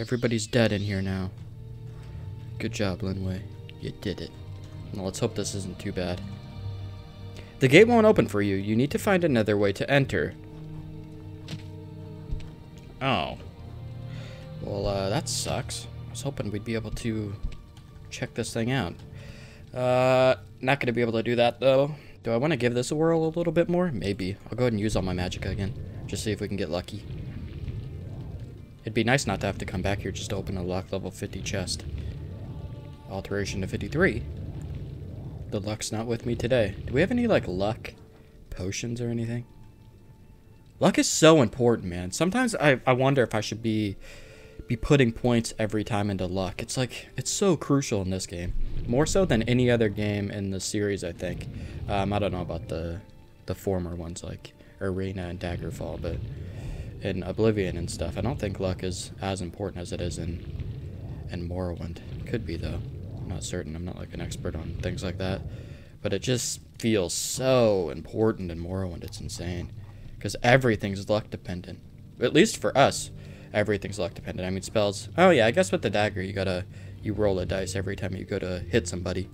Everybody's dead in here now. Good job, Linwe. You did it. Well, let's hope this isn't too bad. The gate won't open for you. You need to find another way to enter. Oh. Well, that sucks. I was hoping we'd be able to check this thing out. Not gonna be able to do that, though. Do I want to give this a whirl a little bit more? Maybe. I'll go ahead and use all my magicka again. Just see if we can get lucky. It'd be nice not to have to come back here just to open a locked level 50 chest. Alteration to 53. The luck's not with me today. Do we have any, like, luck potions or anything? Luck is so important, man. Sometimes I wonder if I should be putting points every time into luck. It's like, it's so crucial in this game. More so than any other game in the series, I think. I don't know about the former ones like Arena and Daggerfall, but in Oblivion and stuff, I don't think luck is as important as it is in Morrowind. Could be, though. I'm not certain. I'm not like an expert on things like that. But it just feels so important in Morrowind. It's insane. Because everything's luck dependent. At least for us, everything's luck dependent. I mean, spells. Oh yeah, I guess with the dagger, you roll a dice every time you go to hit somebody.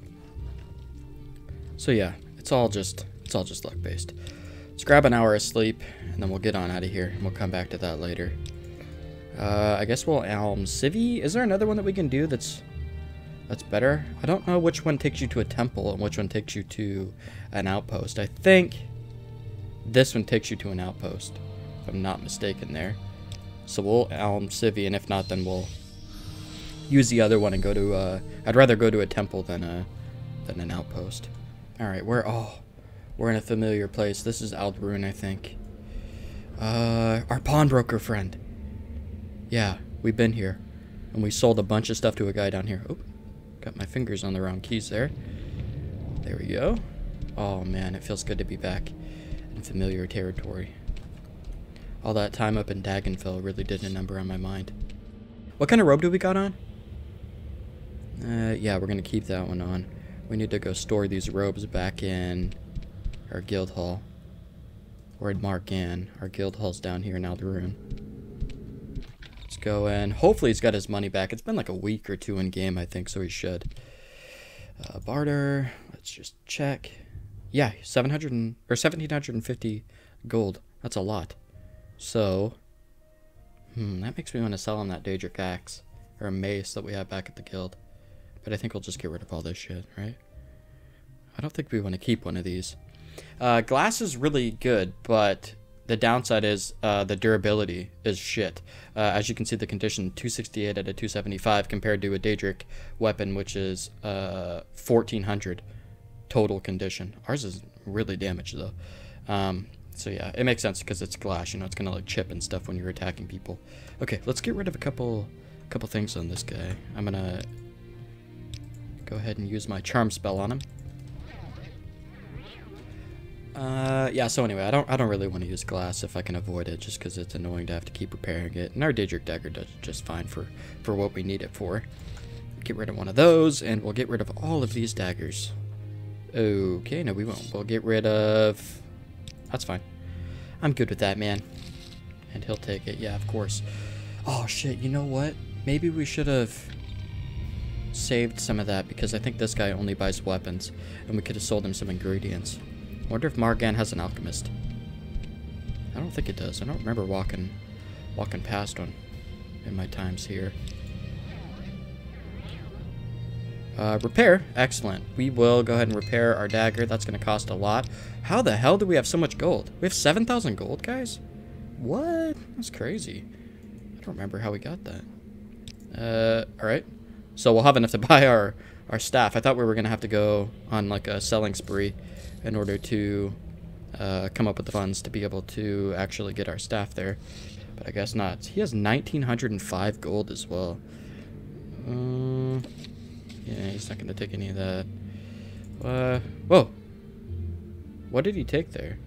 So yeah, it's all just luck based. Let's grab an hour of sleep, and then we'll get on out of here, and we'll come back to that later. I guess we'll Almsivi. Is there another one that we can do that's better? I don't know which one takes you to a temple and which one takes you to an outpost. I think this one takes you to an outpost, if I'm not mistaken there. So we'll Almsivi, and if not, then we'll use the other one and go to, I'd rather go to a temple than an outpost. Alright, we're in a familiar place. This is Ald-ruhn, I think. Our pawnbroker friend. Yeah, we've been here, and we sold a bunch of stuff to a guy down here. Oh, got my fingers on the wrong keys there. There we go. Oh man, it feels good to be back. Familiar territory. All that time up in Dagenfell really did a number on my mind. What kind of robe do we got on? Yeah, we're gonna keep that one on. We need to go store these robes back in our guild hall. Or in Maar Gan. Our guild hall's down here in Aldarune. Let's go in. Hopefully he's got his money back. It's been like a week or two in game, I think, so he should. Barter. Let's just check. Yeah, 700 or 1,750 gold. That's a lot. So, that makes me want to sell him that Daedric axe or a mace that we have back at the guild. But I think we'll just get rid of all this shit, right? I don't think we want to keep one of these. Glass is really good, but the downside is the durability is shit. As you can see, the condition 268 out of 275 compared to a Daedric weapon, which is 1,400. Total condition. Ours is really damaged though. So yeah, it makes sense because it's glass, you know, it's gonna like chip and stuff when you're attacking people. Okay, let's get rid of a couple things on this guy. I'm gonna go ahead and use my charm spell on him. Yeah, so anyway, I don't really want to use glass if I can avoid it, just because it's annoying to have to keep repairing it. And our Daedric dagger does just fine for what we need it for. Get rid of one of those, and we'll get rid of all of these daggers. Okay, no, we won't. We'll get rid of... That's fine. I'm good with that, man. And he'll take it. Yeah, of course. Oh, shit. You know what? Maybe we should have saved some of that, because I think this guy only buys weapons, and we could have sold him some ingredients. I wonder if Maar Gan has an alchemist. I don't think it does. I don't remember walking past one in my times here. Repair. Excellent. We will go ahead and repair our dagger. That's going to cost a lot. How the hell do we have so much gold? We have 7,000 gold, guys? What? That's crazy. I don't remember how we got that. Alright. So we'll have enough to buy our staff. I thought we were going to have to go on like a selling spree in order to come up with the funds to be able to actually get our staff there. But I guess not. He has 1,905 gold as well. Yeah, he's not going to take any of that. Whoa! What did he take there?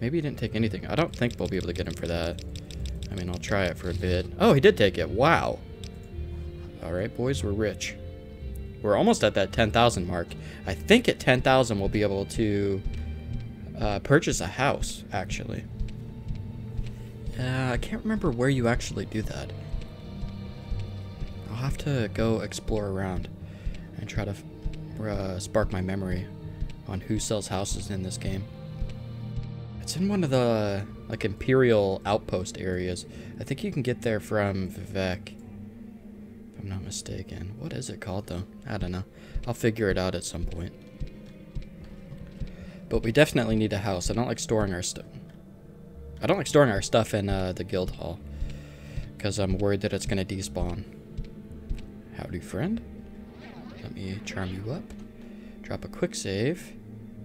Maybe he didn't take anything. I don't think we'll be able to get him for that. I mean, I'll try it for a bit. Oh, he did take it. Wow. Alright, boys, we're rich. We're almost at that 10,000 mark. I think at 10,000 we'll be able to purchase a house, actually. I can't remember where you actually do that. I'll have to go explore around and try to spark my memory on who sells houses in this game. It's in one of the like imperial outpost areas. I think you can get there from Vivec, if I'm not mistaken. What is it called though? I don't know. I'll figure it out at some point. But we definitely need a house. I don't like storing our stuff. I don't like storing our stuff in the guild hall because I'm worried that it's gonna despawn. Howdy, friend. Let me charm you up. Drop a quick save,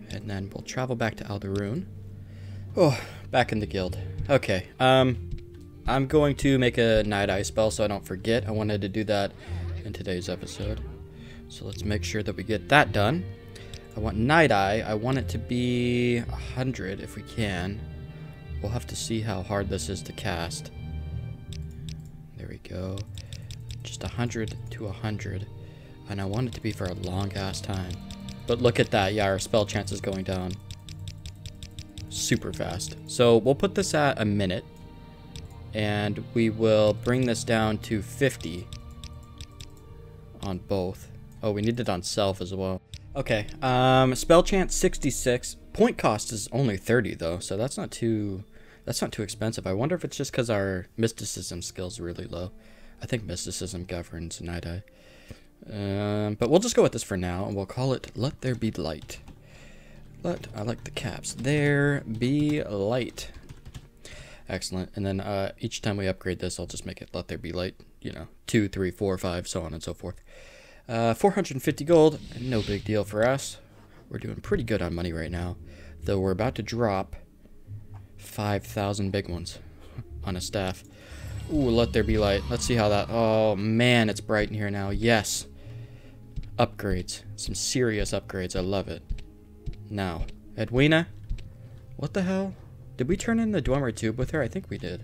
and then we'll travel back to Aldarune. Oh, back in the guild. Okay. I'm going to make a night eye spell so I don't forget. I wanted to do that in today's episode, so let's make sure that we get that done. I want night eye. I want it to be 100 if we can. We'll have to see how hard this is to cast. There we go. Just 100 to 100. And I want it to be for a long-ass time. But look at that. Yeah, our spell chance is going down super fast. So we'll put this at a minute. And we will bring this down to 50 on both. Oh, we need it on self as well. Okay, spell chance 66. Point cost is only 30 though, so that's not too expensive. I wonder if it's just because our mysticism skill's really low. I think mysticism governs night eye. But we'll just go with this for now, and we'll call it Let There Be Light. I like the caps. There Be Light. Excellent. And then each time we upgrade this, I'll just make it Let There Be Light, you know, 2, 3, 4, 5, so on and so forth. 450 gold, no big deal for us. We're doing pretty good on money right now, though we're about to drop 5,000 big ones on a staff. Ooh, let there be light. Let's see how that... Oh, man, it's bright in here now. Yes. Upgrades. Some serious upgrades. I love it. Now, Edwina? What the hell? Did we turn in the Dwemer tube with her? I think we did.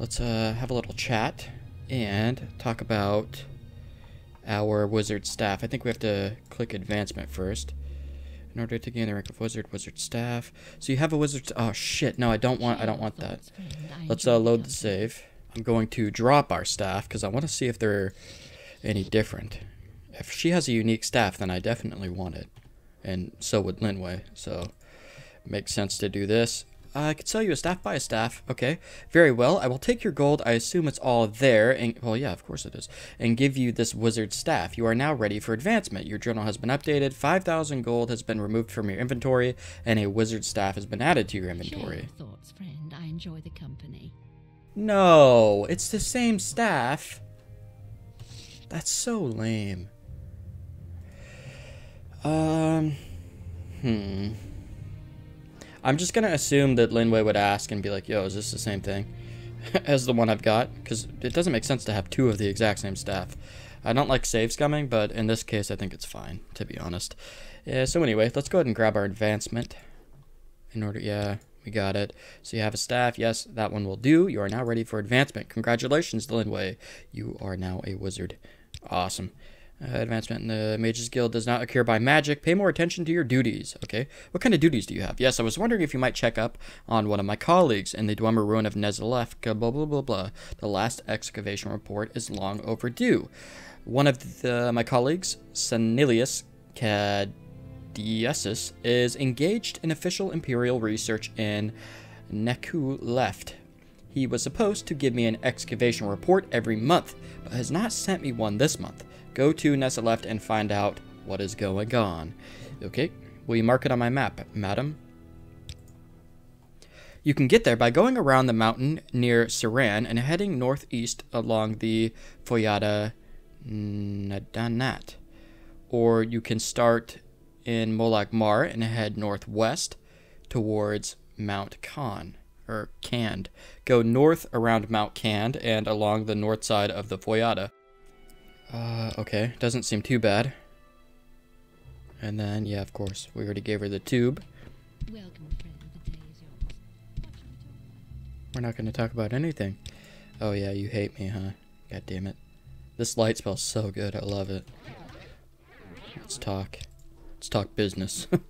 Let's have a little chat and talk about our wizard staff. I think we have to click advancement first in order to gain the rank of wizard staff. So you have a wizard. Oh shit, no, I don't want that. Let's load the save. I'm going to drop our staff because I want to see if they're any different. If she has a unique staff, then I definitely want it, and so would Linwe, so it makes sense to do this. I could sell you a staff by a staff. Okay, very well. I will take your gold. I assume it's all there. And, well, yeah, of course it is. And give you this wizard staff. You are now ready for advancement. Your journal has been updated. 5,000 gold has been removed from your inventory, and a wizard staff has been added to your inventory. Share your thoughts, friend. I enjoy the company. No, it's the same staff. That's so lame. I'm just going to assume that Linwe would ask and be like, yo, is this the same thing as the one I've got? Because it doesn't make sense to have two of the exact same staff. I don't like save scumming, but in this case, I think it's fine, to be honest. Yeah, so anyway, let's go ahead and grab our advancement. Yeah, we got it. So you have a staff. Yes, that one will do. You are now ready for advancement. Congratulations, Linwe. You are now a wizard. Awesome. Advancement in the Mages Guild does not occur by magic. Pay more attention to your duties. Okay, what kind of duties do you have? Yes, I was wondering if you might check up on one of my colleagues in the Dwemer Ruin of Nezalefka, blah, blah, blah, blah. The last excavation report is long overdue. One of my colleagues, Senilius Cadiesus, is engaged in official imperial research in Nekuleft. He was supposed to give me an excavation report every month, but has not sent me one this month. Go to Nekuleft and find out what is going on. Okay, will you mark it on my map, madam? You can get there by going around the mountain near Saran and heading northeast along the Foyada Nadanat. Or you can start in Molagmar and head northwest towards Mount Khan. Or Kand. Go north around Mount Kand and along the north side of the Foyada. Okay, doesn't seem too bad. And then, yeah, of course, we already gave her the tube. Welcome, friend. The day is yours. What shall we talk about? We're not going to talk about anything. Oh yeah, you hate me, huh? God damn it. This light spell's so good, I love it. Let's talk. Let's talk business. I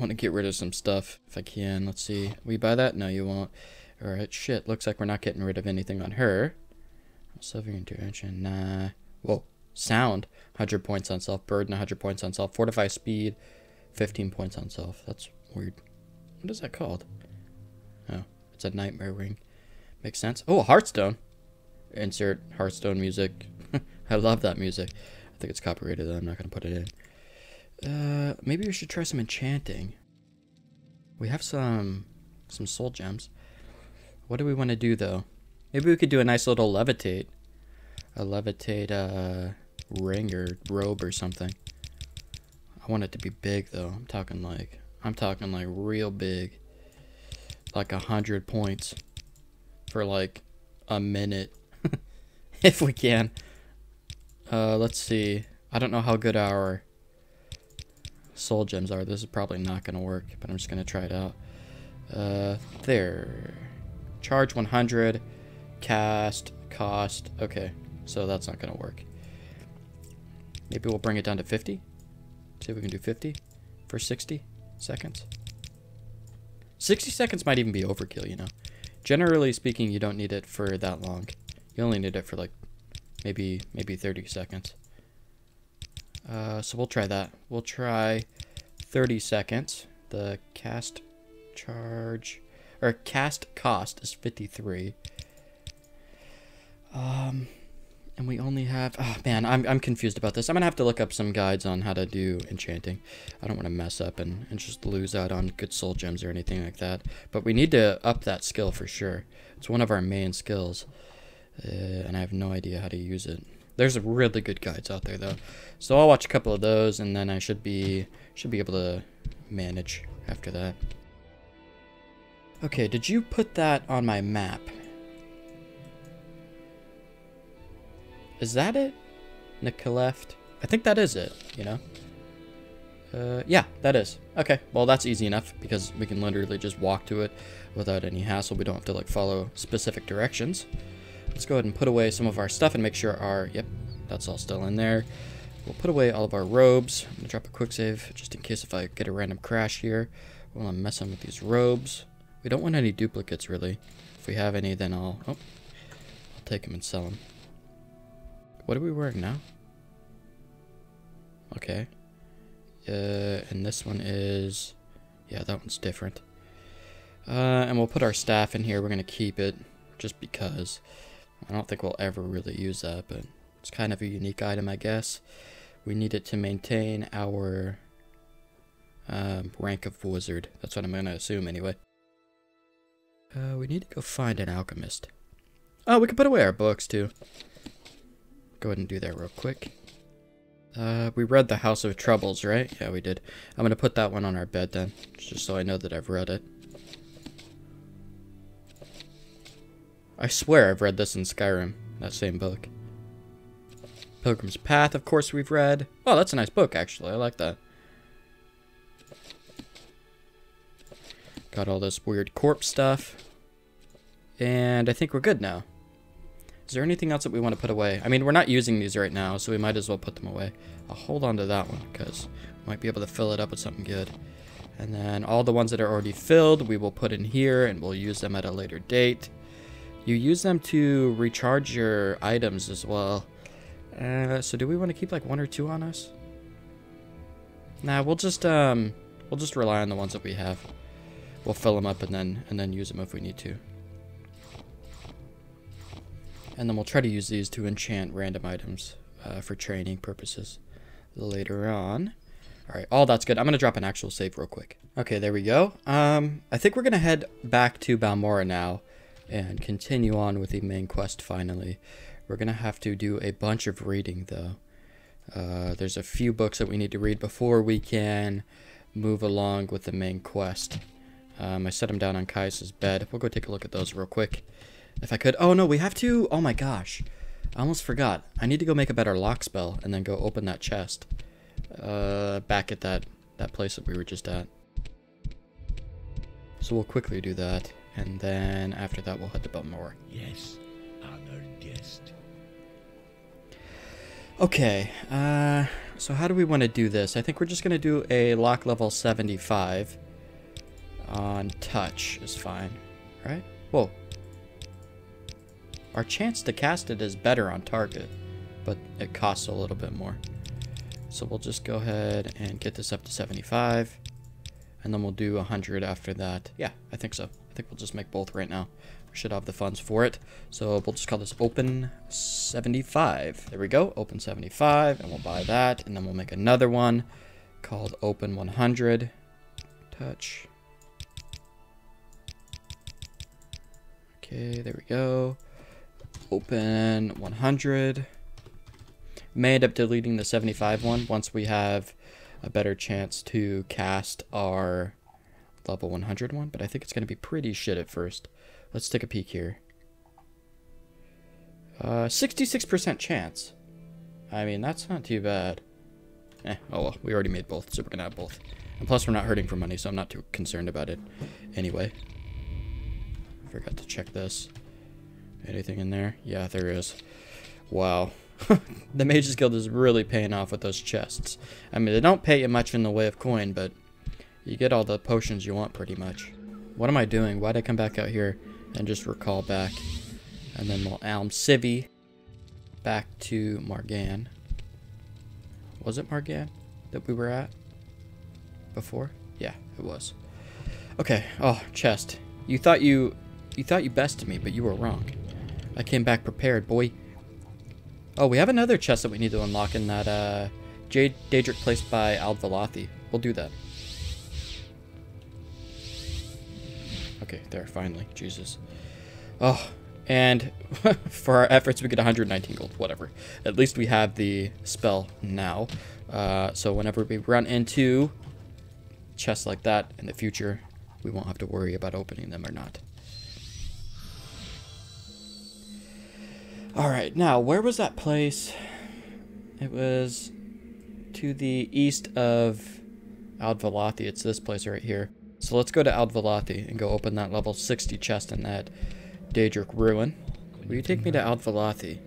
want to get rid of some stuff if I can. Let's see. We buy that? No, you won't. Alright, shit. Looks like we're not getting rid of anything on her. Silver intervention, nah. Whoa, sound, 100 points on self. Burden, 100 points on self. Fortify speed, 15 points on self. That's weird. What is that called? Oh, it's a nightmare ring. Makes sense. Oh, a hearthstone. Insert hearthstone music. I love that music. I think it's copyrighted, though. I'm not going to put it in. Maybe we should try some enchanting. We have some soul gems. What do we want to do, though? Maybe we could do a nice little levitate. A levitate ring or robe or something. I want it to be big, though. I'm talking like real big. Like 100 points for like a minute. If we can. Let's see. I don't know how good our soul gems are. This is probably not going to work, but I'm just going to try it out. There. Charge 100. Cast. Cost. Okay. So that's not going to work. Maybe we'll bring it down to 50. See if we can do 50 for 60 seconds. 60 seconds might even be overkill, you know. Generally speaking, you don't need it for that long. You only need it for like maybe 30 seconds. So we'll try that. We'll try 30 seconds. The cast charge or cast cost is 53. And we only have, oh man, I'm confused about this. I'm gonna have to look up some guides on how to do enchanting. I don't want to mess up and just lose out on good soul gems or anything like that. But we need to up that skill for sure. It's one of our main skills, and I have no idea how to use it. There's really good guides out there though, so I'll watch a couple of those, and then I should be able to manage after that. Okay, did you put that on my map? Is that it? Nikaleft. I think that is it, you know? Yeah, that is. Okay, well, that's easy enough because we can literally just walk to it without any hassle. We don't have to, like, follow specific directions. Let's go ahead and put away some of our stuff and make sure our... Yep, that's all still in there. We'll put away all of our robes. I'm going to drop a quick save just in case if I get a random crash here while I'm messing with these robes. We don't want any duplicates, really. If we have any, then I'll take them and sell them. What are we wearing now? Okay. And this one is... Yeah, that one's different. And we'll put our staff in here. We're going to keep it just because. I don't think we'll ever really use that, but it's kind of a unique item, I guess. We need it to maintain our rank of wizard. That's what I'm going to assume anyway. We need to go find an alchemist. Oh, we can put away our books too. Go ahead and do that real quick. We read The House of Troubles, right? Yeah, we did. I'm going to put that one on our bed then, just so I know that I've read it. I swear I've read this in Skyrim, that same book. Pilgrim's Path, of course, we've read. Oh, that's a nice book, actually. I like that. Got all this weird corpse stuff. And I think we're good now. Is there anything else that we want to put away? I mean, we're not using these right now, so we might as well put them away. I'll hold on to that one, because we might be able to fill it up with something good. And then all the ones that are already filled, we will put in here, and we'll use them at a later date. You use them to recharge your items as well. So do we want to keep, like, one or two on us? Nah, we'll just rely on the ones that we have. We'll fill them up and then use them if we need to. And then we'll try to use these to enchant random items for training purposes later on. All right, all that's good. I'm going to drop an actual save real quick. Okay, there we go. I think we're going to head back to Balmora now and continue on with the main quest finally. We're going to have to do a bunch of reading, though. There's a few books that we need to read before we can move along with the main quest. I set them down on Caius's bed. We'll go take a look at those real quick. If I could. Oh, no, we have to. Oh, my gosh. I almost forgot. I need to go make a better lock spell and then go open that chest. Back at that place that we were just at. So we'll quickly do that. And then after that, we'll head to Balmora. Yes, honored guest. Okay. So how do we want to do this? I think we're just going to do a lock level 75 on touch is fine. Right? Whoa. Our chance to cast it is better on target, but it costs a little bit more. So we'll just go ahead and get this up to 75, and then we'll do 100 after that. Yeah, I think so. I think we'll just make both right now. We should have the funds for it. So we'll just call this Open 75. There we go, Open 75, and we'll buy that, and then we'll make another one called Open 100. Touch. Okay, there we go. Open 100. May end up deleting the 75 one once we have a better chance to cast our level 100 one, but I think it's going to be pretty shit at first. Let's take a peek here. 66% chance. I mean, that's not too bad. Oh well, we already made both, so we're going to have both. And plus, we're not hurting for money, so I'm not too concerned about it anyway. Forgot to check this. Anything in there? Yeah, there is. Wow. The Mages Guild is really paying off with those chests. I mean, they don't pay you much in the way of coin, but you get all the potions you want pretty much. What am I doing? Why'd I come back out here and just recall back? And then we'll Almsivi back to Maar Gan. Was it Maar Gan that we were at before? Yeah, it was. Okay. Oh, chest. You thought you bested me, but you were wrong. I came back prepared, boy. Oh, we have another chest that we need to unlock in that Daedric Place by Ald Velothi. We'll do that. Okay, there, finally. Jesus. Oh, and for our efforts, we get 119 gold. Whatever. At least we have the spell now. So whenever we run into chests like that in the future, we won't have to worry about opening them or not. Alright, now, where was that place? It was to the east of Ald Velothi. It's this place right here. So let's go to Ald Velothi and go open that level 60 chest in that Daedric Ruin. Will you take me to Ald Velothi?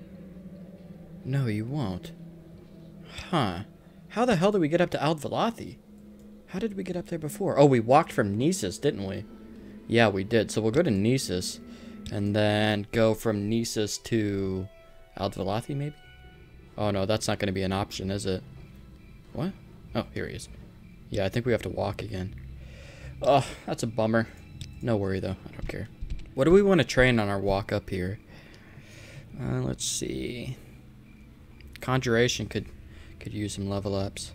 No, you won't. Huh. How the hell did we get up to Ald Velothi? How did we get up there before? Oh, we walked from Nisus, didn't we? Yeah, we did. So we'll go to Nisus, and then go from Nisus to Ald Velothi, maybe? Oh, no, that's not going to be an option, is it? What? Oh, here he is. Yeah, I think we have to walk again. Oh, that's a bummer. No worry, though. I don't care. What do we want to train on our walk up here? Let's see. Conjuration could use some level ups.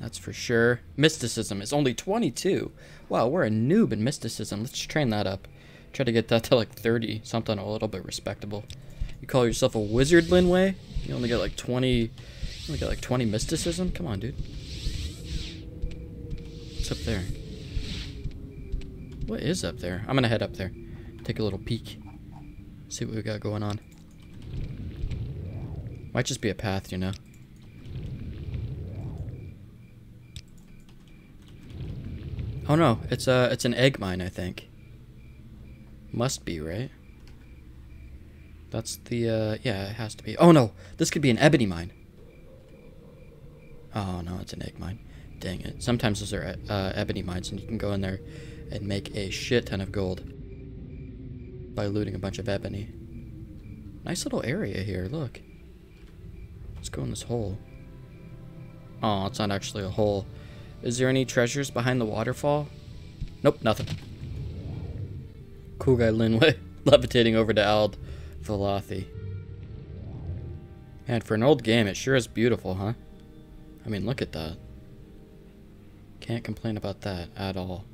That's for sure. Mysticism is only 22. Wow, we're a noob in mysticism. Let's train that up. Try to get that to like 30, something a little bit respectable. You call yourself a wizard, Linwe? You only get like 20. You only get like 20 mysticism? Come on, dude. What's up there? What is up there? I'm gonna head up there. Take a little peek. See what we got going on. Might just be a path, you know. Oh no, it's an egg mine, I think. Must be, right? That's the, yeah, it has to be. Oh no, this could be an ebony mine. Oh no, it's an egg mine. Dang it. Sometimes those are ebony mines, and you can go in there and make a shit ton of gold by looting a bunch of ebony. Nice little area here, look. Let's go in this hole. Oh, it's not actually a hole. Is there any treasures behind the waterfall? Nope, nothing. Cool guy Linwe, levitating over to Ald Velothi. And for an old game, it sure is beautiful, huh? I mean, look at that. Can't complain about that at all.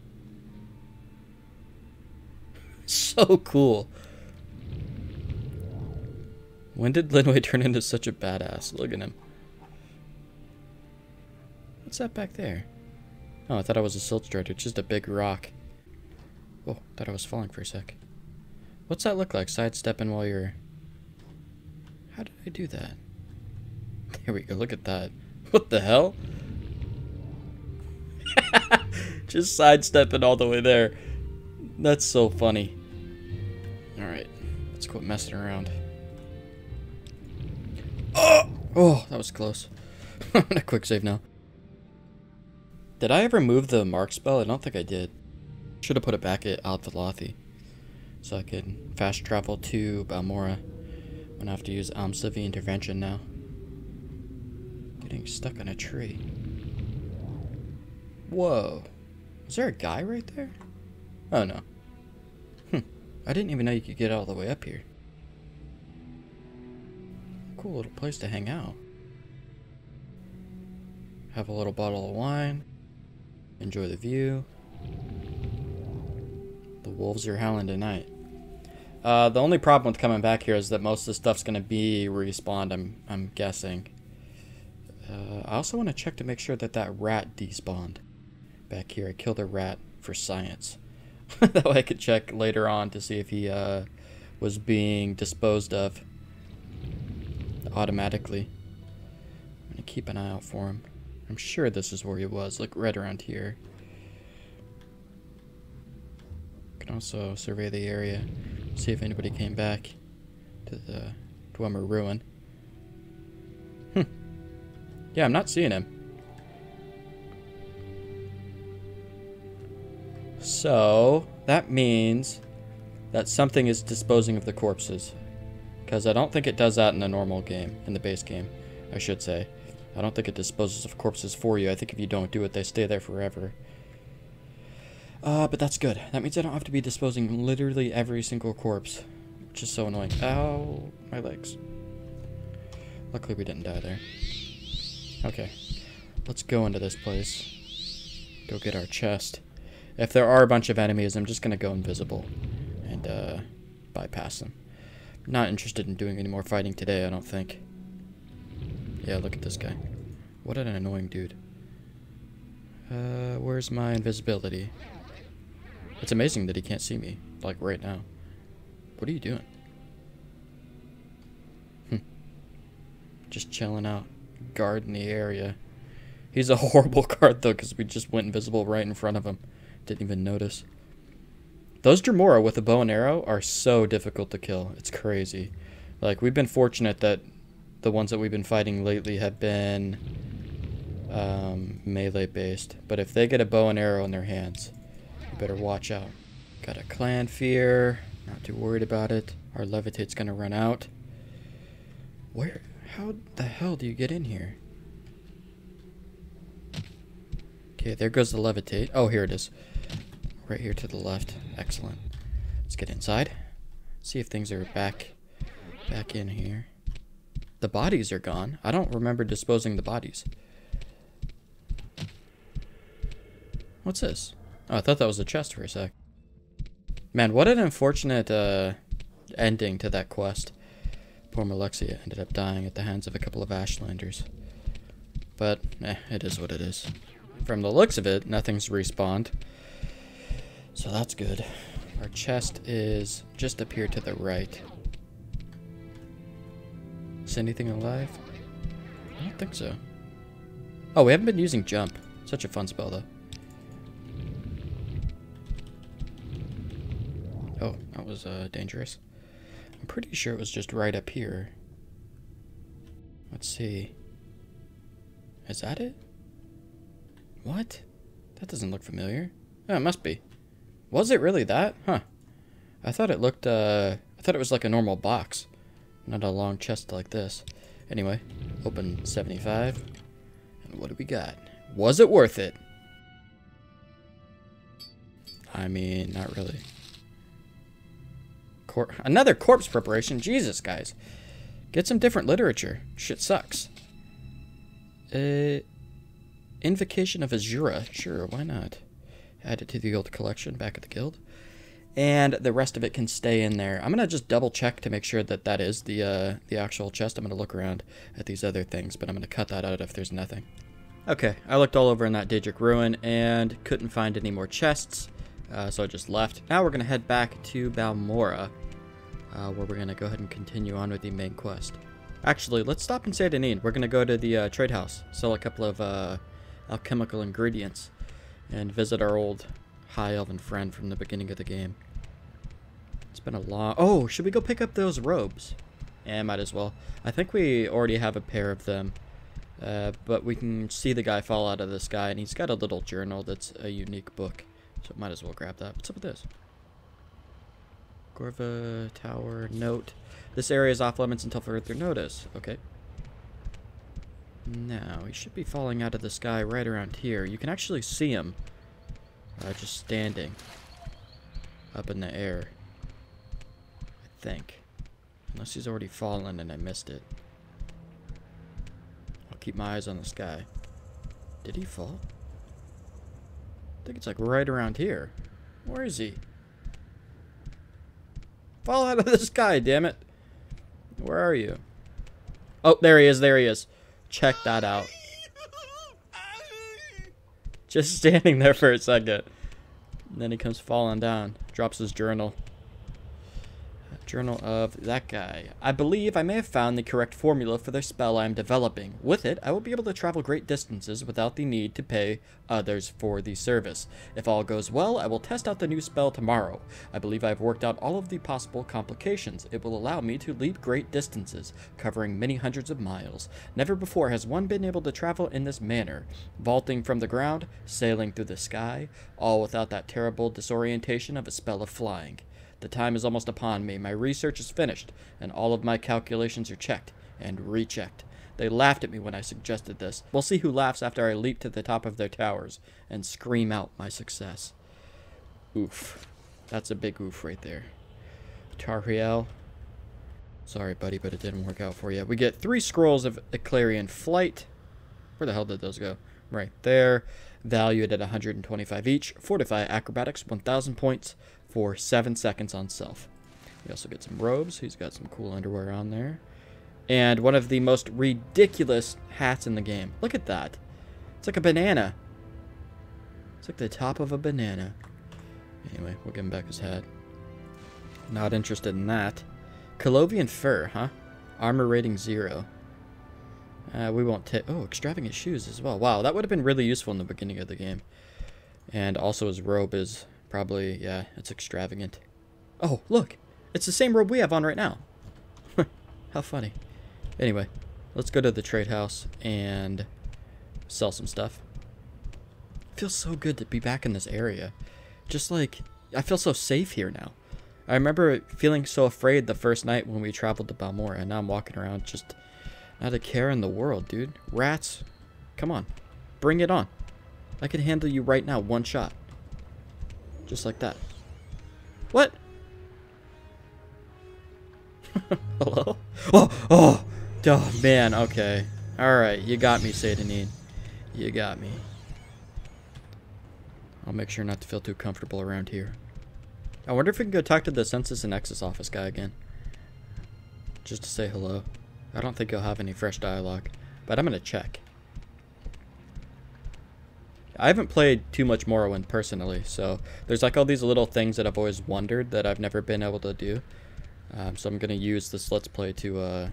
So cool. When did Linwe turn into such a badass? Look at him. What's that back there? Oh, I thought I was a silt strider. It's just a big rock. Oh, thought I was falling for a sec. What's that look like? Sidestepping while you're... How did I do that? There we go. Look at that. What the hell? Just sidestepping all the way there. That's so funny. Alright. Let's quit messing around. Oh! Oh, that was close. I'm gonna quick save now. Did I ever move the mark spell? I don't think I did. Should have put it back at Ald Velothi so I could fast travel to Balmora I'm gonna have to use Almsivi intervention now. Getting stuck on a tree. Whoa. Is there a guy right there? Oh no. I didn't even know you could get all the way up here. Cool little place to hang out. Have a little bottle of wine. Enjoy the view. The wolves are howling tonight. The only problem with coming back here is that most of the stuff's going to be respawned, I'm guessing. I also want to check to make sure that that rat despawned. Back here, I killed a rat for science. That way I could check later on to see if he was being disposed of automatically. I'm going to keep an eye out for him. I'm sure this is where he was. Look right around here. Can also survey the area, see if anybody came back to the Dwemer ruin. Yeah, I'm not seeing him. So that means that something is disposing of the corpses, because I don't think it does that in the normal game, in the base game, I should say. I don't think it disposes of corpses for you. I think if you don't do it, they stay there forever. But that's good. That means I don't have to be disposing literally every single corpse, which is so annoying. Ow, my legs. Luckily we didn't die there. Okay, let's go into this place. Go get our chest. If there are a bunch of enemies, I'm just going to go invisible and bypass them. I'm not interested in doing any more fighting today, I don't think. Yeah, look at this guy. What an annoying dude. Where's my invisibility? It's amazing that he can't see me, like right now. What are you doing? Just chilling out, guarding the area. He's a horrible guard though, because we just went invisible right in front of him. Didn't even notice. Those Dremora with a bow and arrow are so difficult to kill. It's crazy. Like, we've been fortunate that the ones that we've been fighting lately have been melee based. But if they get a bow and arrow in their hands, you better watch out. Got a clan fear. Not too worried about it. Our levitate's gonna run out. Where? How the hell do you get in here? Okay, there goes the levitate. Oh, here it is. Right here to the left. Excellent. Let's get inside. See if things are back in here. The bodies are gone. I don't remember disposing the bodies. What's this? Oh, I thought that was a chest for a sec. Man, what an unfortunate ending to that quest. Poor Malexia ended up dying at the hands of a couple of Ashlanders. But, it is what it is. From the looks of it, nothing's respawned. So that's good. Our chest is just up here to the right. Is anything alive? I don't think so. Oh, we haven't been using jump. Such a fun spell, though. Oh, that was dangerous. I'm pretty sure it was just right up here. Let's see. Is that it? What? That doesn't look familiar. Oh, it must be. Was it really that? Huh. I thought it looked, I thought it was like a normal box. Not a long chest like this. Anyway, open 75. And what do we got? Was it worth it? I mean, not really. Another corpse preparation? Jesus, guys. Get some different literature. Shit sucks. Invocation of Azura. Sure, why not? Add it to the old collection back at the guild. And the rest of it can stay in there. I'm going to just double check to make sure that that is the actual chest. I'm going to look around at these other things, but I'm going to cut that out if there's nothing. Okay, I looked all over in that Daedric Ruin and couldn't find any more chests, so I just left. Now we're going to head back to Balmora, where we're going to go ahead and continue on with the main quest. Actually, let's stop in Seyda Neen. We're going to go to the trade house, sell a couple of alchemical ingredients, and visit our old High Elven friend from the beginning of the game. It's been a long... Oh, should we go pick up those robes? Yeah, might as well. I think we already have a pair of them. But we can see the guy fall out of the sky, and he's got a little journal that's a unique book. So might as well grab that. What's up with this? Gorva Tower note. This area is off limits until further notice. Okay. Now, he should be falling out of the sky right around here. You can actually see him just standing up in the air, I think. Unless he's already fallen and I missed it. I'll keep my eyes on the sky. Did he fall? I think it's like right around here. Where is he? Fall out of the sky, damn it. Where are you? Oh, there he is, there he is. Check that out. Just standing there for a second. And then he comes falling down. Drops his journal. Journal of that guy. I believe I may have found the correct formula for the spell I am developing. With it, I will be able to travel great distances without the need to pay others for the service. If all goes well, I will test out the new spell tomorrow. I believe I have worked out all of the possible complications. It will allow me to leap great distances, covering many hundreds of miles. Never before has one been able to travel in this manner, vaulting from the ground, sailing through the sky, all without that terrible disorientation of a spell of flying. The time is almost upon me. My research is finished, and all of my calculations are checked and rechecked. They laughed at me when I suggested this. We'll see who laughs after I leap to the top of their towers and scream out my success. Oof. That's a big oof right there. Tariel. Sorry, buddy, but it didn't work out for you. We get 3 scrolls of Eclarian Flight. Where the hell did those go? Right there. Valued at 125 each. Fortify Acrobatics, 1,000 points. For 7 seconds on self. We also get some robes. He's got some cool underwear on there. And one of the most ridiculous hats in the game. Look at that. It's like a banana. It's like the top of a banana. Anyway, we'll give him back his hat. Not interested in that. Colovian fur, huh? Armor rating 0. We won't take... Oh, extravagant shoes as well. Wow, that would have been really useful in the beginning of the game. And also his robe is... Probably, yeah, it's extravagant. Oh, look! It's the same robe we have on right now. How funny. Anyway, let's go to the trade house and sell some stuff. It feels so good to be back in this area. Just like, I feel so safe here now. I remember feeling so afraid the first night when we traveled to Balmora, and now I'm walking around just not a care in the world, dude. Rats, come on. Bring it on. I can handle you right now, one shot. Just like that. What? Hello? Oh, oh! Oh, man, okay. Alright, you got me, Seyda Neen. You got me. I'll make sure not to feel too comfortable around here. I wonder if we can go talk to the Census and Nexus office guy again. Just to say hello. I don't think he'll have any fresh dialogue, but I'm gonna check. I haven't played too much Morrowind personally, so there's like all these little things that I've always wondered that I've never been able to do. So I'm gonna use this Let's Play to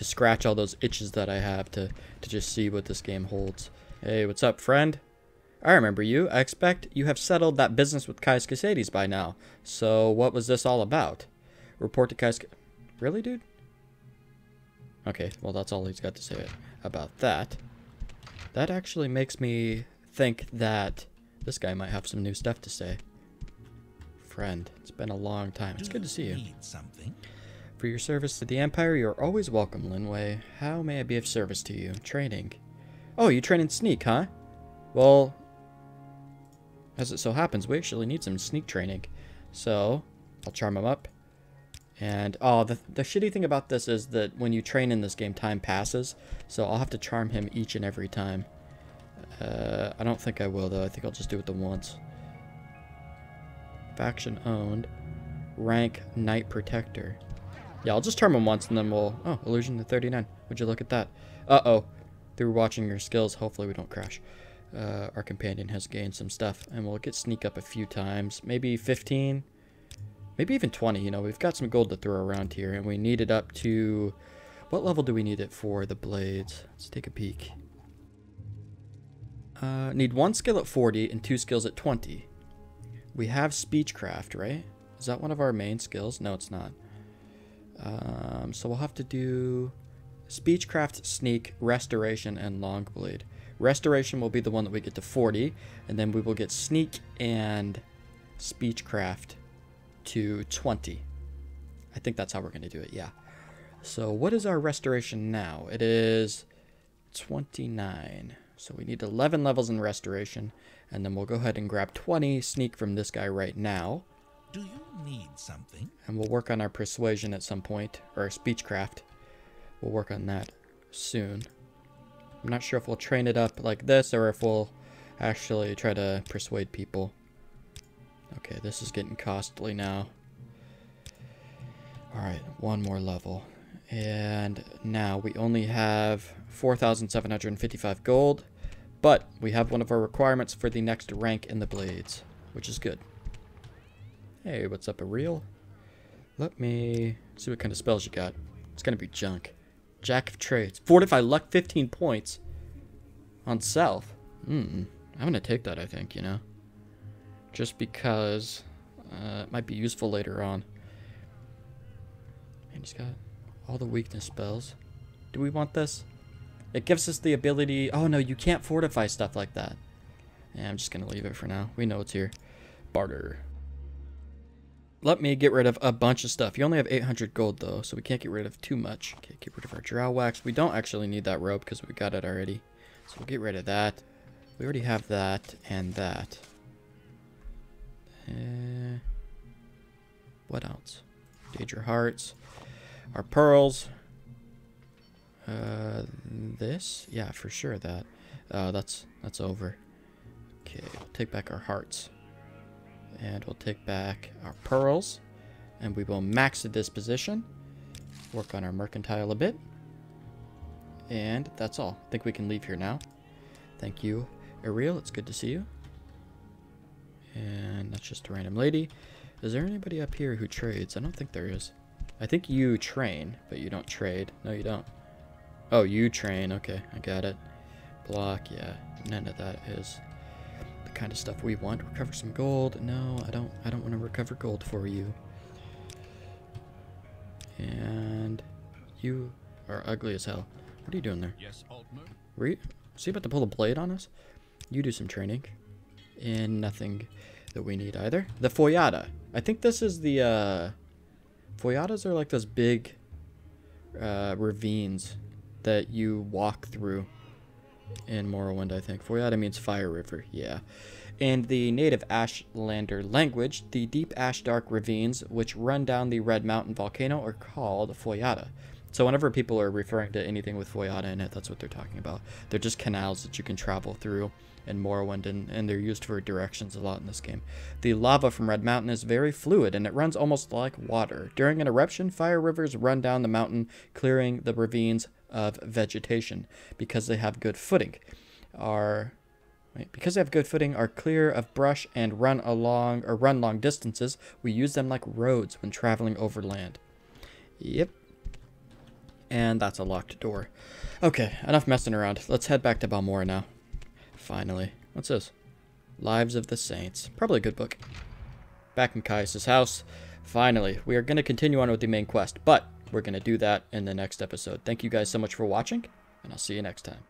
scratch all those itches that I have to just see what this game holds. Hey, what's up, friend? I remember you. I expect you have settled that business with Kais Kasades by now. So what was this all about? Report to Kais. Really, dude? Okay, well that's all he's got to say about that. That actually makes me think that this guy might have some new stuff to say. Friend, it's been a long time. It's good to see you. For your service to the Empire, you are always welcome, Linwe. How may I be of service to you? Training. Oh, you train in sneak, huh? Well, as it so happens, we actually need some sneak training. So, I'll charm him up. And, oh, the shitty thing about this is that when you train in this game, time passes. So I'll have to charm him each and every time. I don't think I will, though. I think I'll just do it the once. Faction owned. Rank Knight Protector. Yeah, I'll just charm him once and then we'll... Oh, illusion to 39. Would you look at that? Uh-oh. Through watching your skills, hopefully we don't crash. Our companion has gained some stuff. And we'll get sneak up a few times. Maybe 15. Maybe even 20. You know, we've got some gold to throw around here. And we need it up to... What level do we need it for? The Blades. Let's take a peek. Need 1 skill at 40 and 2 skills at 20. We have Speechcraft, right? Is that one of our main skills? No, it's not. So we'll have to do Speechcraft, Sneak, Restoration, and Longblade. Restoration will be the one that we get to 40, and then we will get Sneak and Speechcraft to 20. I think that's how we're going to do it, yeah. So what is our restoration now? It is 29. So we need 11 levels in restoration, and then we'll go ahead and grab 20 sneak from this guy right now. Do you need something? And we'll work on our persuasion at some point, or our speechcraft. We'll work on that soon. I'm not sure if we'll train it up like this or if we'll actually try to persuade people. Okay, this is getting costly now. Alright, one more level. And now we only have 4,755 gold, but we have one of our requirements for the next rank in the Blades, which is good. Hey, what's up, Ariel? Let me see what kind of spells you got. It's going to be junk. Jack of Trades. Fortify Luck 15 points on self. I'm going to take that, I think, you know. Just because it might be useful later on. And he's got all the weakness spells. Do we want this? It gives us the ability... Oh, no, you can't fortify stuff like that. Yeah, I'm just going to leave it for now. We know it's here. Barter. Let me get rid of a bunch of stuff. You only have 800 gold, though, so we can't get rid of too much. Okay, get rid of our drow wax. We don't actually need that rope because we got it already. So we'll get rid of that. We already have that and that. What else? Danger hearts. Our pearls. This? Yeah, for sure that. That's over. Okay, we'll take back our hearts. And we'll take back our pearls. And we will max the disposition. Work on our mercantile a bit. And that's all. I think we can leave here now. Thank you, Ariel. It's good to see you. And that's just a random lady. Is there anybody up here who trades? I don't think there is. I think you train, but you don't trade. No, you don't. Oh, you train. Okay, I got it. Block, yeah. None of that is the kind of stuff we want. Recover some gold. No, I don't want to recover gold for you. And you are ugly as hell. What are you doing there? Yes, Altmer. Were you, was he about to pull a blade on us? You do some training. And nothing that we need either. The Foyada. I think this is the Foyadas are like those big ravines that you walk through in Morrowind, I think. Foyada means fire river, yeah. In the native Ashlander language, the deep ash dark ravines which run down the Red Mountain volcano are called Foyada. So whenever people are referring to anything with Foyada in it, that's what they're talking about. They're just canals that you can travel through in Morrowind, and they're used for directions a lot in this game. The lava from Red Mountain is very fluid, and it runs almost like water. During an eruption, fire rivers run down the mountain, clearing the ravines of vegetation. Because they have good footing, are clear of brush and run long distances. We use them like roads when traveling over land. Yep. And that's a locked door. Okay, enough messing around. Let's head back to Balmora now. Finally. What's this? Lives of the Saints. Probably a good book. Back in Caius' house. Finally. We are going to continue on with the main quest, but we're going to do that in the next episode. Thank you guys so much for watching, and I'll see you next time.